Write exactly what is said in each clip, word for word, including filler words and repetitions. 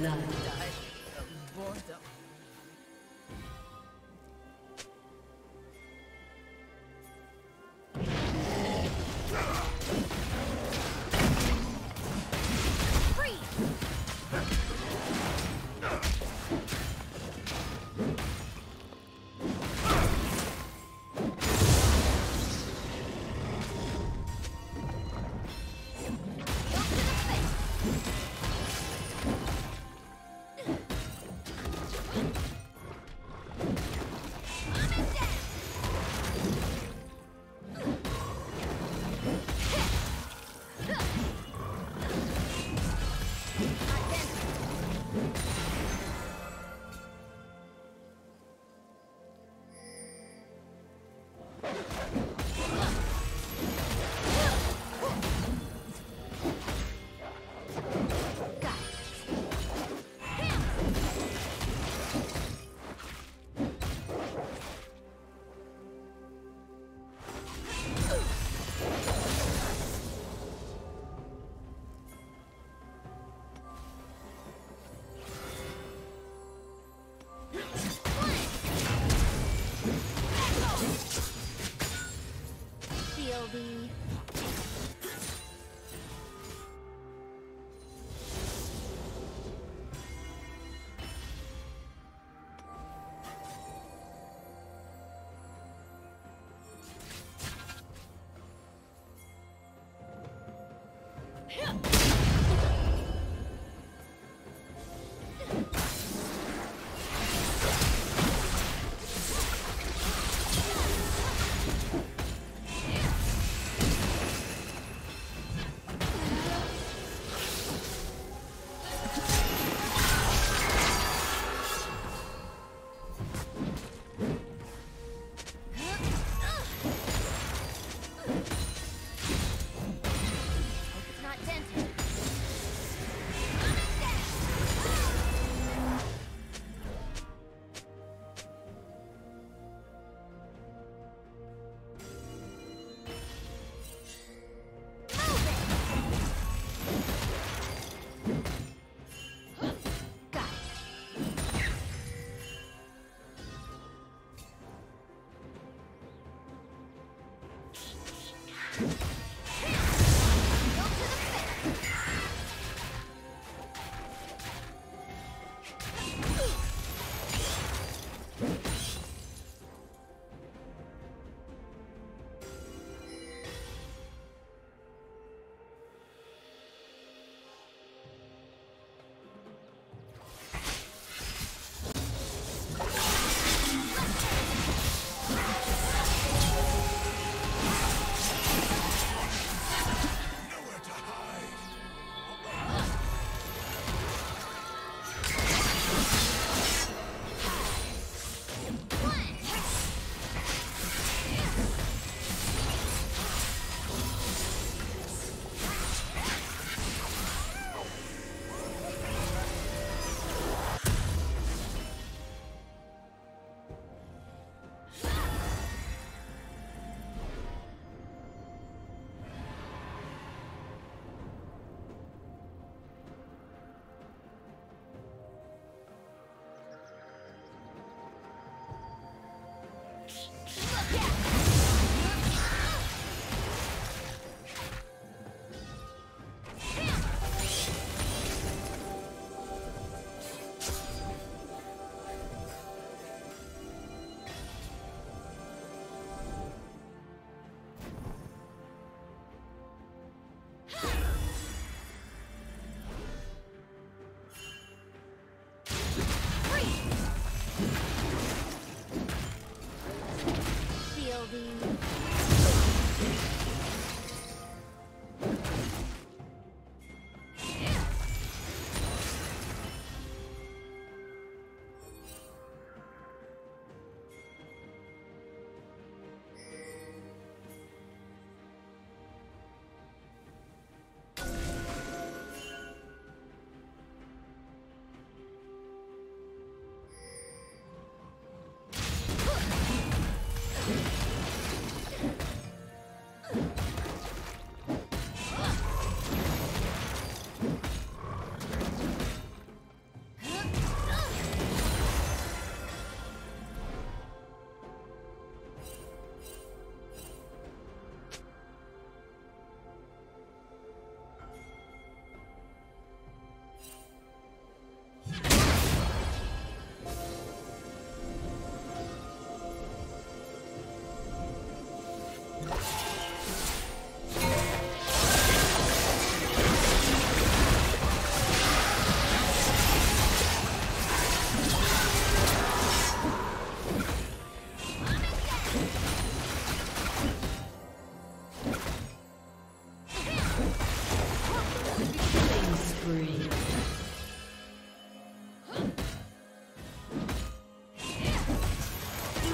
blood.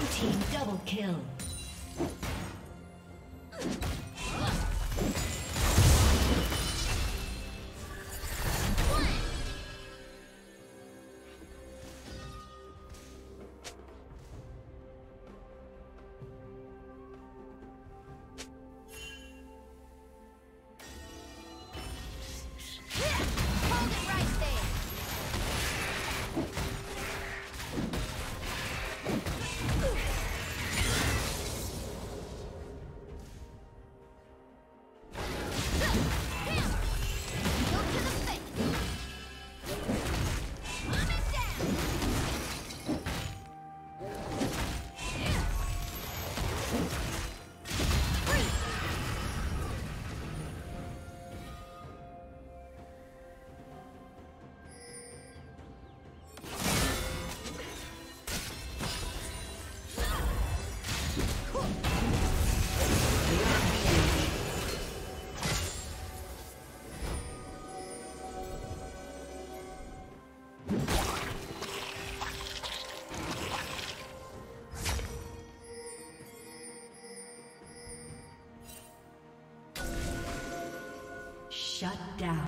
Blue team double kill. Shut down.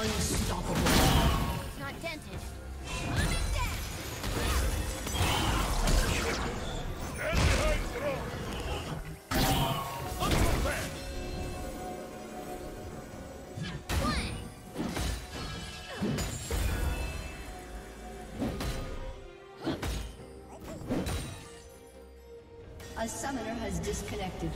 Unstoppable. It's not dented. A summoner has disconnected.